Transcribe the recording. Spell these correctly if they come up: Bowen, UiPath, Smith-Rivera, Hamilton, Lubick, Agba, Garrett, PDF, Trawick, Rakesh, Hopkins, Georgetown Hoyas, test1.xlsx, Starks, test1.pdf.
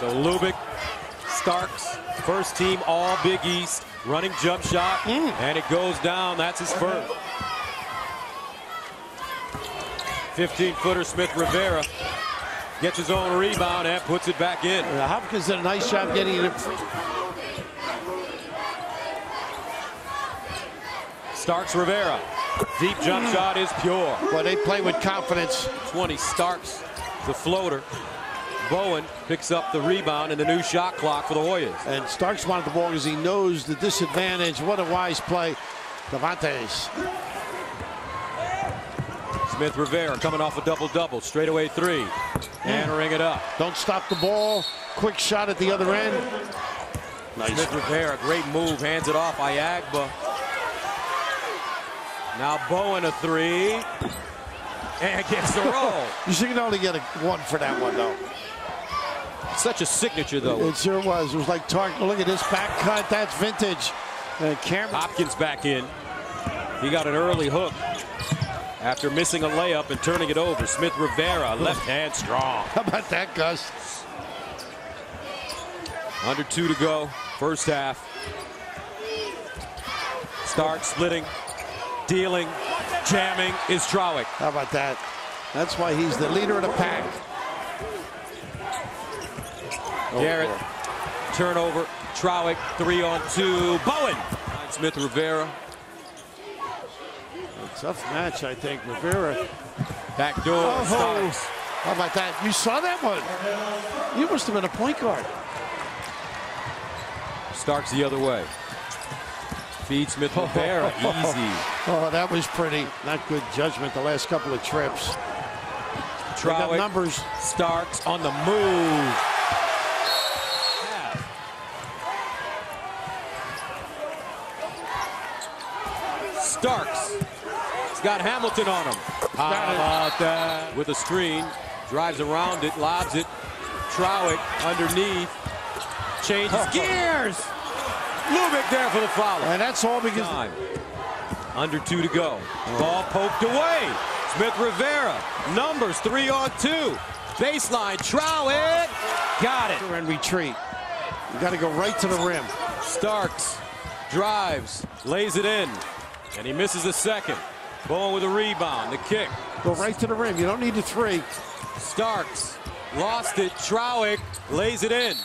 So Lubick, Starks, first team all Big East, running jump shot, and it goes down. That's his first. 15-footer Smith-Rivera gets his own rebound and puts it back in. Yeah, Hopkins did a nice job getting it. Starks-Rivera, deep jump shot is pure. Well, they play with confidence. 20, Starks, the floater. Bowen picks up the rebound in the new shot clock for the Hoyas. And Starks wanted the ball because he knows the disadvantage. What a wise play. Davantes. Smith-Rivera coming off a double-double. Straightaway three. Hammering it up. Don't stop the ball. Quick shot at the other end. Nice. Smith-Rivera, great move. Hands it off by Agba. Now Bowen a three. And gets the roll. You should only get one for that one, though. Such a signature, though. It sure was. It was like Tark. Look at this back cut. That's vintage. Hopkins back in. He got an early hook after missing a layup and turning it over. Smith-Rivera, left hand strong. How about that, Gus? Under two to go, first half. Stark splitting, dealing, jamming is Trawick. How about that? That's why he's the leader of the pack. Garrett, turnover, Trawick, 3-on-2, Bowen! Smith-Rivera. Tough match, I think, Rivera. Back door, Starks. How about that? You saw that one? You must have been a point guard. Starks the other way. Feed Smith-Rivera, easy. Oh, that was pretty. Not good judgment the last couple of trips. Trawick, numbers. Starks on the move. Starks, he's got Hamilton on him. How about that? With a screen, drives around it, lobs it. Trawick underneath, changes gears. Lubick there for the foul. And that's all because time. Under two to go. Ball poked away. Smith-Rivera, numbers 3-on-2. Baseline, Trawick got it. And retreat. You got to go right to the rim. Starks drives, lays it in. And he misses the second. Bowen with a rebound, the kick. Go right to the rim, you don't need the three. Starks lost it, Trawick lays it in.